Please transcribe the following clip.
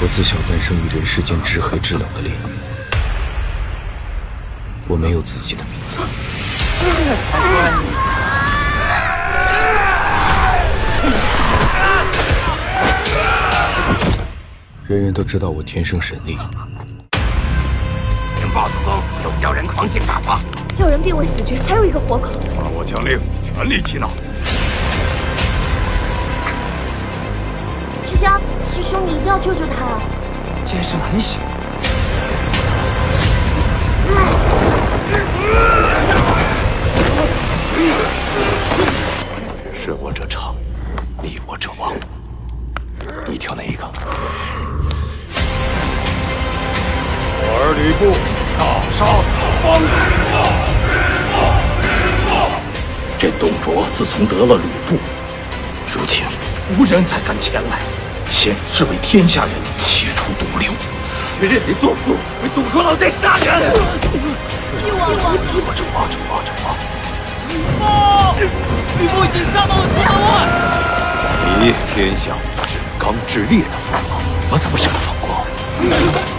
我自小诞生于人世间至黑至冷的炼狱，我没有自己的名字。这才怪你。 人人都知道我天生神力，情报总攻，有妖人狂性大发，有人必会死绝，还有一个活口。放我强令，全力气恼。师兄，师兄，你一定要救救他啊！这事难行。是我者昌，逆我者亡。你挑哪一个？ 我儿吕布，要杀四方。这董卓自从得了吕布，如今无人再敢前来。先是为天下人切除毒瘤，却认贼作父，为董卓老贼杀人。你我者亡，者亡。吕布已经杀到我秦王。你天下无知，刚之烈的锋芒，我怎么舍得放过？